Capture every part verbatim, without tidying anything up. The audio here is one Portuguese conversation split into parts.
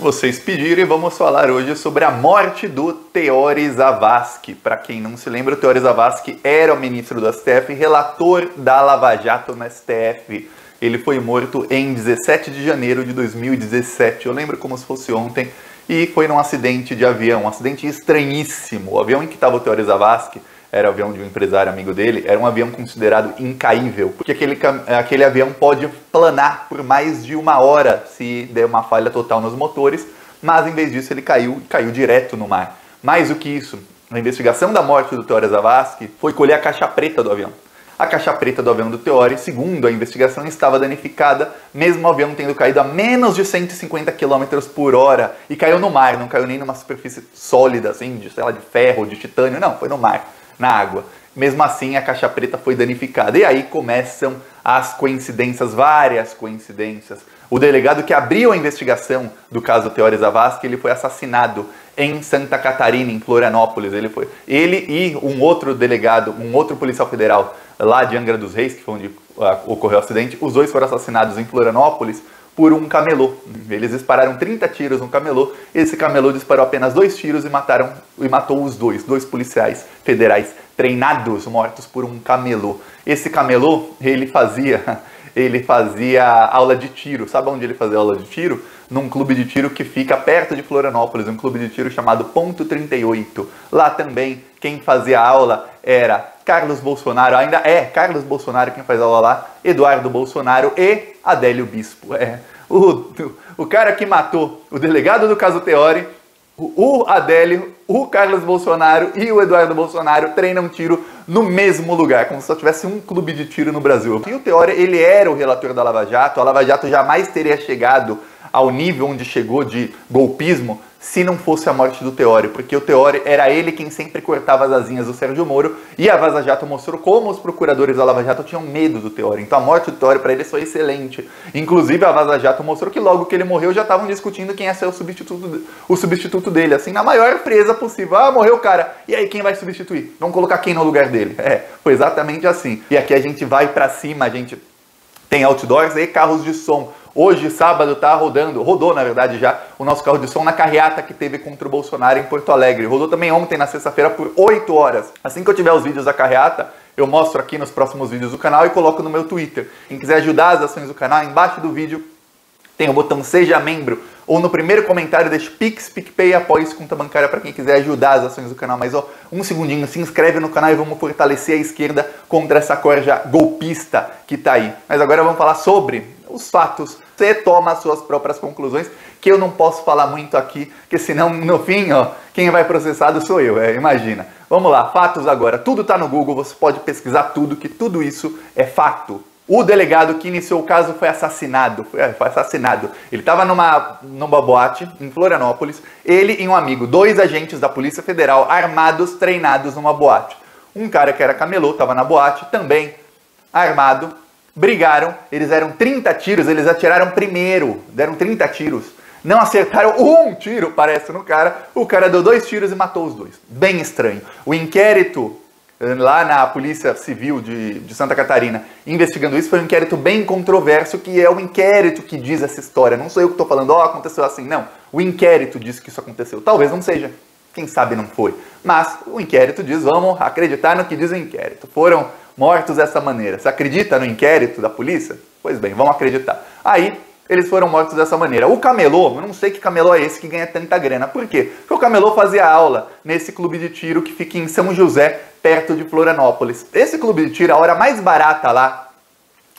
vocês pediram e vamos falar hoje sobre a morte do Teori Zavascki. Para quem não se lembra, o Teori Zavascki era o ministro do S T F, relator da Lava Jato no S T F. Ele foi morto em dezessete de janeiro de dois mil e dezessete, eu lembro como se fosse ontem, e foi num acidente de avião, um acidente estranhíssimo. O avião em que estava o Teori Zavascki era o avião de um empresário amigo dele, era um avião considerado incaível, porque aquele, aquele avião pode planar por mais de uma hora se der uma falha total nos motores, mas em vez disso ele caiu, caiu direto no mar. Mais do que isso, a investigação da morte do Teori Zavascki foi colher a caixa preta do avião. A caixa preta do avião do Teori, segundo a investigação, estava danificada, mesmo o avião tendo caído a menos de cento e cinquenta quilômetros por hora e caiu no mar, não caiu nem numa superfície sólida, assim, de, sei lá, de ferro, de titânio, não, foi no mar, na água. Mesmo assim, a caixa preta foi danificada. E aí começam as coincidências, várias coincidências. O delegado que abriu a investigação do caso Teori Zavascki, ele foi assassinado em Santa Catarina, em Florianópolis. Ele, foi. ele e um outro delegado, um outro policial federal lá de Angra dos Reis, que foi onde uh, ocorreu o acidente, os dois foram assassinados em Florianópolis por um camelô. Eles dispararam trinta tiros no camelô, esse camelô disparou apenas dois tiros e, mataram, e matou os dois, dois policiais federais treinados, mortos por um camelô. Esse camelô, ele fazia, ele fazia aula de tiro. Sabe onde ele fazia aula de tiro? Num clube de tiro que fica perto de Florianópolis, um clube de tiro chamado Ponto trinta e oito. Lá também, quem fazia aula era Carlos Bolsonaro, ainda é Carlos Bolsonaro quem faz aula lá, Eduardo Bolsonaro e Adélio Bispo. É, o, o cara que matou o delegado do caso Teori, o Adélio, o Carlos Bolsonaro e o Eduardo Bolsonaro treinam tiro no mesmo lugar, como se só tivesse um clube de tiro no Brasil. E o Teori, ele era o relator da Lava Jato, a Lava Jato jamais teria chegado ao nível onde chegou de golpismo se não fosse a morte do Teori, porque o Teori era ele quem sempre cortava as asinhas do Sérgio Moro, e a Vaza Jato mostrou como os procuradores da Lava Jato tinham medo do Teori. Então a morte do Teori para ele foi excelente. Inclusive a Vaza Jato mostrou que logo que ele morreu já estavam discutindo quem ia ser o substituto, o substituto dele, assim, na maior presa possível. Ah, morreu o cara, e aí quem vai substituir? Vamos colocar quem no lugar dele? É, foi exatamente assim. E aqui a gente vai pra cima, a gente tem outdoors e carros de som. Hoje, sábado, tá rodando, rodou na verdade já, o nosso carro de som na carreata que teve contra o Bolsonaro em Porto Alegre. Rodou também ontem, na sexta-feira, por oito horas. Assim que eu tiver os vídeos da carreata, eu mostro aqui nos próximos vídeos do canal e coloco no meu Twitter. Quem quiser ajudar as ações do canal, embaixo do vídeo tem o botão Seja Membro, ou no primeiro comentário deixe Pix, PicPay, apoia-se, conta bancária para quem quiser ajudar as ações do canal. Mas ó, um segundinho, se inscreve no canal e vamos fortalecer a esquerda contra essa corja golpista que tá aí. Mas agora vamos falar sobre os fatos, você toma as suas próprias conclusões, que eu não posso falar muito aqui, porque senão, no fim, ó, quem vai processado sou eu, é, imagina. Vamos lá, fatos agora. Tudo tá no Google, você pode pesquisar tudo, que tudo isso é fato. O delegado que iniciou o caso foi assassinado, foi, foi assassinado. Ele estava numa, numa boate em Florianópolis, ele e um amigo, dois agentes da Polícia Federal, armados, treinados numa boate. Um cara que era camelô, estava na boate, também armado, brigaram, eles deram trinta tiros, eles atiraram primeiro, deram trinta tiros, não acertaram um tiro, parece, no cara, o cara deu dois tiros e matou os dois. Bem estranho. O inquérito lá na Polícia Civil de, de Santa Catarina, investigando isso, foi um inquérito bem controverso, que é o inquérito que diz essa história. Não sou eu que estou falando, ó, aconteceu assim, não. O inquérito diz que isso aconteceu. Talvez não seja, quem sabe não foi. Mas o inquérito diz, vamos acreditar no que diz o inquérito. Foram mortos dessa maneira. Você acredita no inquérito da polícia? Pois bem, vamos acreditar. Aí, eles foram mortos dessa maneira. O camelô, eu não sei que camelô é esse que ganha tanta grana. Por quê? Porque o camelô fazia aula nesse clube de tiro que fica em São José, perto de Florianópolis. Esse clube de tiro, a hora mais barata lá,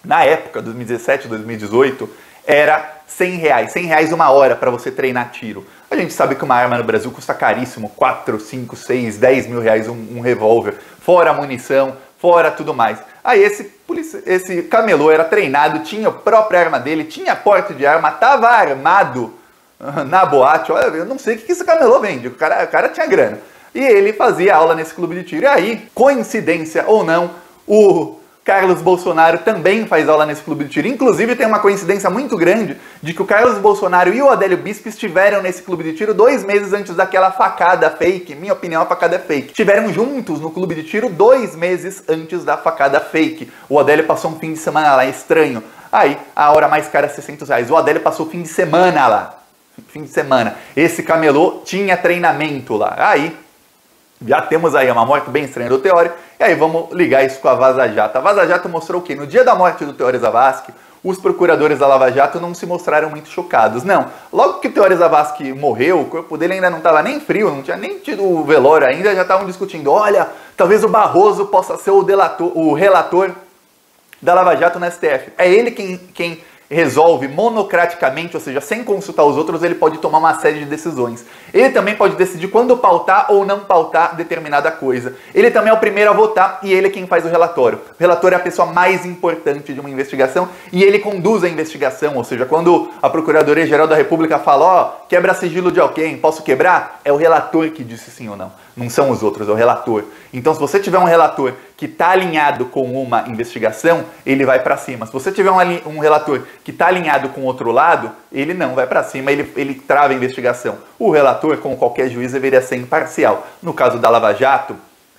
na época, dois mil e dezessete, dois mil e dezoito, era cem reais. cem reais uma hora para você treinar tiro. A gente sabe que uma arma no Brasil custa caríssimo, quatro, cinco, seis, dez mil reais um, um revólver. Fora a munição, fora tudo mais. Aí esse, esse camelô era treinado, tinha a própria arma dele, tinha porte de arma, tava armado na boate. Olha, eu não sei o que esse camelô vende, o cara, o cara tinha grana. E ele fazia aula nesse clube de tiro. E aí, coincidência ou não, o Carlos Bolsonaro também faz aula nesse clube de tiro. Inclusive, tem uma coincidência muito grande de que o Carlos Bolsonaro e o Adélio Bispo estiveram nesse clube de tiro dois meses antes daquela facada fake. Minha opinião, a facada é fake. Estiveram juntos no clube de tiro dois meses antes da facada fake. O Adélio passou um fim de semana lá, estranho. Aí, a hora mais cara, sessenta reais. O Adélio passou o fim de semana lá. fim de semana. Esse camelô tinha treinamento lá. Aí, já temos aí uma morte bem estranha do Teori. E aí vamos ligar isso com a Vaza Jato. A Vaza Jato mostrou que no dia da morte do Teori Zavascki, os procuradores da Lava Jato não se mostraram muito chocados, não. Logo que o Teori Zavascki morreu, o corpo dele ainda não estava nem frio, não tinha nem tido o velório ainda, já estavam discutindo, olha, talvez o Barroso possa ser o, delator, o relator da Lava Jato no S T F. É ele quem, quem resolve monocraticamente, ou seja, sem consultar os outros, ele pode tomar uma série de decisões. Ele também pode decidir quando pautar ou não pautar determinada coisa. Ele também é o primeiro a votar e ele é quem faz o relatório. O relator é a pessoa mais importante de uma investigação e ele conduz a investigação, ou seja, quando a Procuradoria-Geral da República fala, ó, oh, quebra sigilo de alguém, posso quebrar? É o relator que disse sim ou não. Não são os outros, é o relator. Então, se você tiver um relator que está alinhado com uma investigação, ele vai para cima. Se você tiver um, um relator que está alinhado com o outro lado, ele não vai para cima, ele, ele trava a investigação. O relator, como qualquer juiz, deveria ser imparcial. No caso da Lava Jato,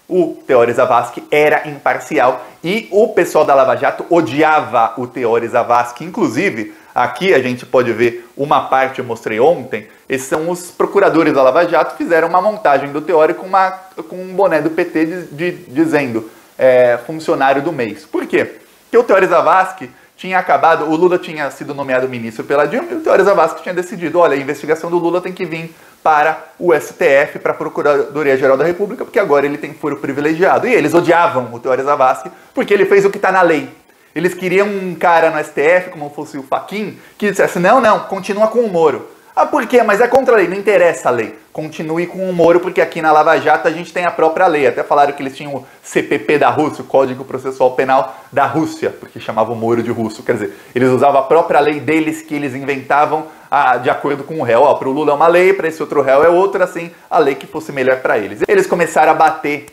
o Teori Zavascki era imparcial e o pessoal da Lava Jato odiava o Teori Zavascki. Inclusive, aqui a gente pode ver uma parte, eu mostrei ontem, esses são os procuradores da Lava Jato, fizeram uma montagem do Teori com, uma, com um boné do P T de, de, dizendo é, funcionário do mês. Por quê? Porque o Teori Zavascki tinha acabado, o Lula tinha sido nomeado ministro pela Dilma e o Teori Zavascki tinha decidido, olha, a investigação do Lula tem que vir para o S T F, para a Procuradoria-Geral da República, porque agora ele tem foro privilegiado. E eles odiavam o Teori Zavascki porque ele fez o que está na lei. Eles queriam um cara no S T F, como fosse o Fachin, que dissesse, não, não, continua com o Moro. Ah, por quê? Mas é contra a lei, não interessa a lei. Continue com o Moro, porque aqui na Lava Jato a gente tem a própria lei. Até falaram que eles tinham o C P P da Rússia, o Código Processual Penal da Rússia, porque chamavam o Moro de russo. Quer dizer, eles usavam a própria lei deles, que eles inventavam a, de acordo com o réu. Para o Lula é uma lei, para esse outro réu é outra, assim, a lei que fosse melhor para eles. Eles começaram a bater,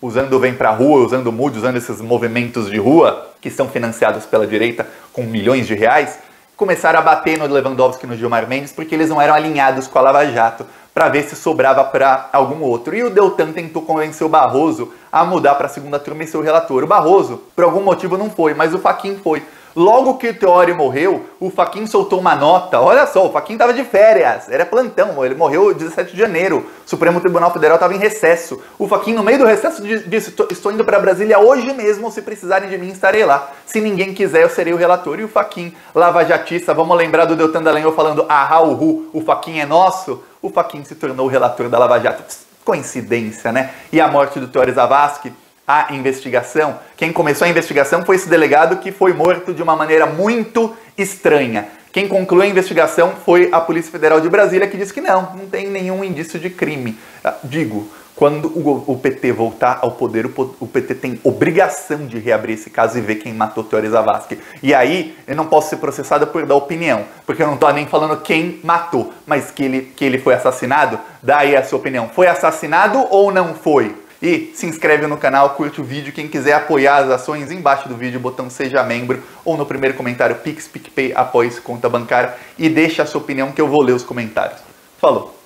usando o Vem Pra Rua, usando o Mude, usando esses movimentos de rua, que são financiados pela direita com milhões de reais, começaram a bater no Lewandowski e no Gilmar Mendes porque eles não eram alinhados com a Lava Jato para ver se sobrava para algum outro. E o Deltan tentou convencer o Barroso a mudar para a segunda turma e seu relator. O Barroso, por algum motivo, não foi, mas o Fachin foi. Logo que o Teori morreu, o Fachin soltou uma nota. Olha só, o Fachin estava de férias, era plantão, ele morreu dezessete de janeiro. O Supremo Tribunal Federal estava em recesso. O Fachin, no meio do recesso, disse, estou indo para Brasília hoje mesmo, se precisarem de mim, estarei lá. Se ninguém quiser, eu serei o relator. E o Fachin, lavajatista, vamos lembrar do Deltan Dallagnol falando, ahá, uhu, o Fachin é nosso? O Fachin se tornou o relator da Lava Jato. Pss, coincidência, né? E a morte do Teori Zavascki? A investigação, quem começou a investigação foi esse delegado que foi morto de uma maneira muito estranha. Quem concluiu a investigação foi a Polícia Federal de Brasília, que disse que não, não tem nenhum indício de crime. Digo, quando o P T voltar ao poder, o P T tem obrigação de reabrir esse caso e ver quem matou Teori Zavascki. E aí, eu não posso ser processado por dar opinião, porque eu não tô nem falando quem matou, mas que ele, que ele foi assassinado, daí a sua opinião. Foi assassinado ou não foi? E se inscreve no canal, curte o vídeo. Quem quiser apoiar as ações, embaixo do vídeo, botão Seja Membro, ou no primeiro comentário, Pix, PicPay, apoie-se, conta bancária, e deixa a sua opinião que eu vou ler os comentários. Falou!